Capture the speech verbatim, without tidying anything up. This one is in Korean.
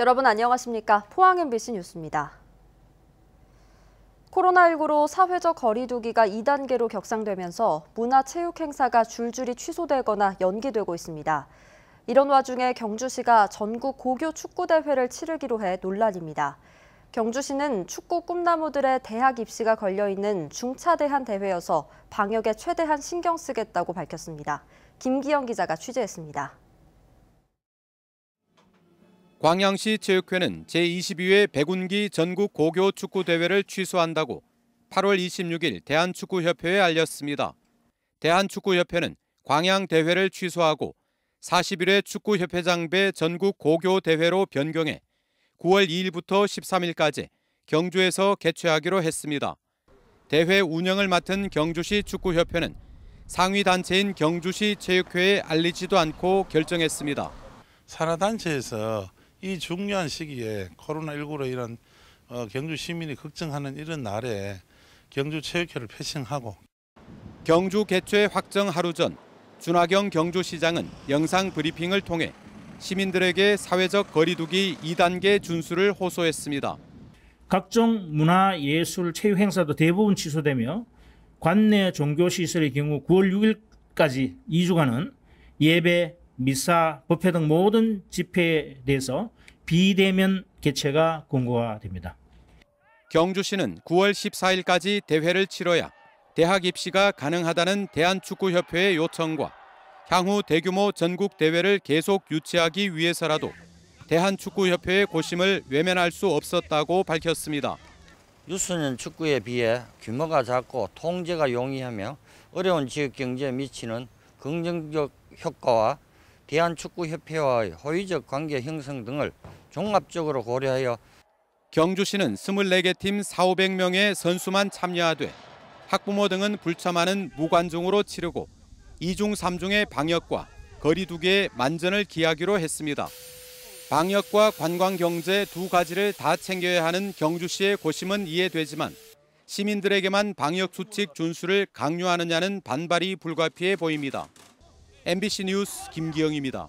여러분 안녕하십니까? 포항 엠비씨 뉴스입니다. 코로나 일구로 사회적 거리 두기가 이 단계로 격상되면서 문화체육 행사가 줄줄이 취소되거나 연기되고 있습니다. 이런 와중에 경주시가 전국 고교 축구대회를 치르기로 해 논란입니다. 경주시는 축구 꿈나무들의 대학 입시가 걸려있는 중차대한 대회여서 방역에 최대한 신경 쓰겠다고 밝혔습니다. 김기영 기자가 취재했습니다. 광양시 체육회는 제이십이 회 백운기 전국 고교 축구 대회를 취소한다고 팔월 이십육일 대한축구협회에 알렸습니다. 대한축구협회는 광양 대회를 취소하고 사십일 회 축구협회장배 전국 고교 대회로 변경해 구월 이일부터 십삼일까지 경주에서 개최하기로 했습니다. 대회 운영을 맡은 경주시 축구협회는 상위 단체인 경주시 체육회에 알리지도 않고 결정했습니다. 산하단체에서 이 중요한 시기에 코로나 일구로 이런 어, 경주 시민이 걱정하는 이런 날에 경주체육회를 패싱하고. 경주 개최 확정 하루 전 준하경 경주시장은 영상 브리핑을 통해 시민들에게 사회적 거리두기 이 단계 준수를 호소했습니다. 각종 문화, 예술, 체육 행사도 대부분 취소되며 관내 종교시설의 경우 구월 육일까지 이 주간은 예배, 미사, 법회 등 모든 집회에 대해서 비대면 개최가 권고가 됩니다. 경주시는 구월 십사일까지 대회를 치러야 대학 입시가 가능하다는 대한축구협회의 요청과 향후 대규모 전국 대회를 계속 유치하기 위해서라도 대한축구협회의 고심을 외면할 수 없었다고 밝혔습니다. 유소년 축구에 비해 규모가 작고 통제가 용이하며 어려운 지역 경제에 미치는 긍정적 효과와 대한축구협회와의 호의적 관계 형성 등을 종합적으로 고려하여 경주시는 이십사 개 팀 사천오백 명의 선수만 참여하되 학부모 등은 불참하는 무관중으로 치르고 이중 삼중의 방역과 거리 두기에 만전을 기하기로 했습니다. 방역과 관광경제 두 가지를 다 챙겨야 하는 경주시의 고심은 이해되지만 시민들에게만 방역수칙 준수를 강요하느냐는 반발이 불가피해 보입니다. 엠비씨 뉴스 김기영입니다.